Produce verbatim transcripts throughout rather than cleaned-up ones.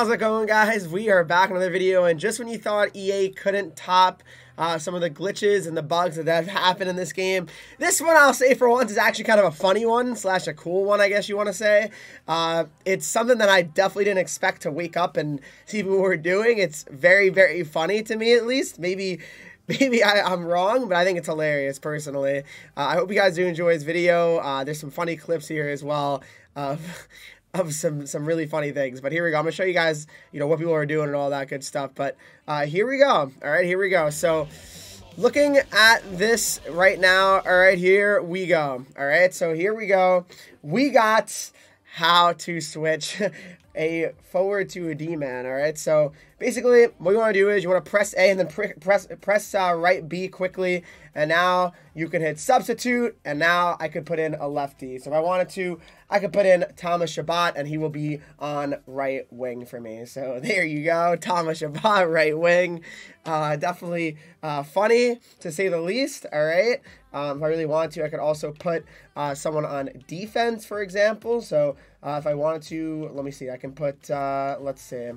How's it going, guys? We are back in another video, and just when you thought E A couldn't top uh, some of the glitches and the bugs that have happened in this game, this one, I'll say for once, is actually kind of a funny one, slash a cool one, I guess you want to say. Uh, it's something that I definitely didn't expect to wake up and see what we're doing. It's very, very funny to me, at least. Maybe... Maybe I, I'm wrong, but I think it's hilarious, personally. Uh, I hope you guys do enjoy this video. Uh, there's some funny clips here as well of, of some, some really funny things. But here we go. I'm going to show you guys, you know, what people are doing and all that good stuff. But uh, here we go. All right, here we go. So looking at this right now. All right, here we go. All right, so here we go. We got how to switch a forward to a D-man, all right? So basically, what you want to do is you want to press A and then pr press press uh, right B quickly, and now you can hit substitute, and now I could put in a lefty. So if I wanted to, I could put in Thomas Chabot, and he will be on right wing for me. So there you go, Thomas Chabot, right wing. Uh, definitely uh, funny, to say the least, all right? Um, if I really wanted to, I could also put uh, someone on defense, for example. So uh, if I wanted to, let me see, I can put, uh, let's see,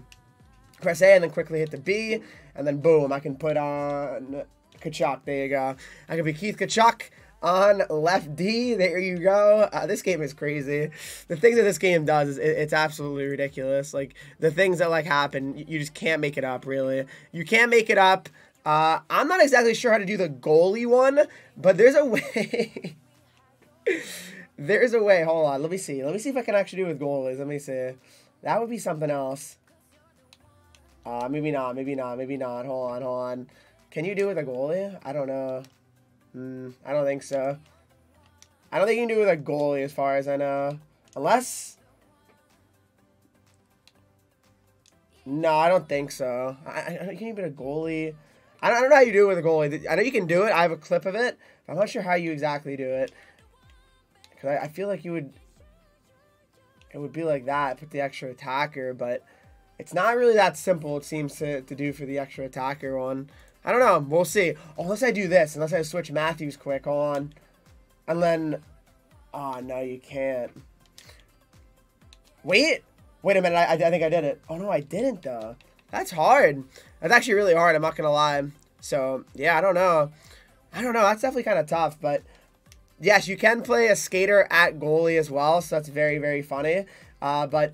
press A and then quickly hit the B, and then boom, I can put on Kachuk. There you go. I could be Keith Kachuk on left D. There you go. Uh, this game is crazy. The things that this game does is it, it's absolutely ridiculous. Like the things that like happen, you just can't make it up. Really, you can't make it up. Uh, I'm not exactly sure how to do the goalie one, but there's a way. There's a way. Hold on. Let me see. Let me see if I can actually do with goalies. Let me see. That would be something else. Uh, maybe not. Maybe not. Maybe not. Hold on. Hold on. Can you do with a goalie? I don't know. Mm, I don't think so. I don't think you can do with a goalie as far as I know. Unless... No, I don't think so. I, I don't, can you put a goalie... I don't know how you do it with a goalie. I know you can do it. I have a clip of it. I'm not sure how you exactly do it. Because I, I feel like you would... It would be like that. Put the extra attacker. But it's not really that simple, it seems, to, to do for the extra attacker one. I don't know. We'll see. Unless I do this. Unless I switch Matthews quick. Hold on. And then... Oh, no, you can't. Wait. Wait a minute. I, I think I did it. Oh, no, I didn't, though. That's hard. That's actually really hard. I'm not going to lie. So, yeah, I don't know. I don't know. That's definitely kind of tough. But, yes, you can play a skater at goalie as well. So, that's very, very funny. Uh, but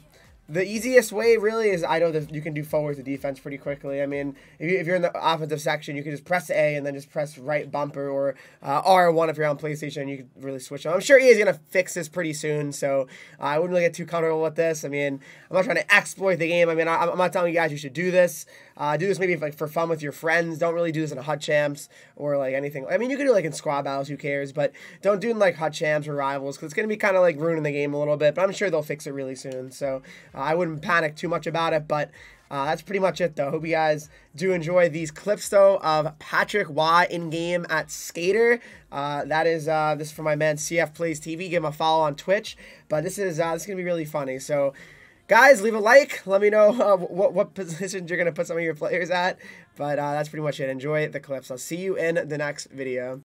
the easiest way, really, is I know that you can do forward to defense pretty quickly. I mean, if, you, if you're in the offensive section, you can just press A and then just press right bumper or uh, R one if you're on PlayStation. And you can really switch on. I'm sure E A is going to fix this pretty soon, so uh, I wouldn't really get too comfortable with this. I mean, I'm not trying to exploit the game. I mean, I, I'm not telling you guys you should do this. Uh, do this maybe like for fun with your friends. Don't really do this in HUD champs or like anything. I mean, you can do it, like in squad battles. Who cares? But don't do it in like HUD champs or rivals because it's going to be kind of like ruining the game a little bit. But I'm sure they'll fix it really soon. So. Uh, I wouldn't panic too much about it, but uh, that's pretty much it, though. Hope you guys do enjoy these clips, though, of Patrick Roy in-game at Skater. Uh, that is, uh, this is for my man C F Plays T V. Give him a follow on Twitch, but this is, uh, this is going to be really funny, so... Guys, leave a like. Let me know uh, what, what positions you're going to put some of your players at. But uh, that's pretty much it. Enjoy the clips. I'll see you in the next video.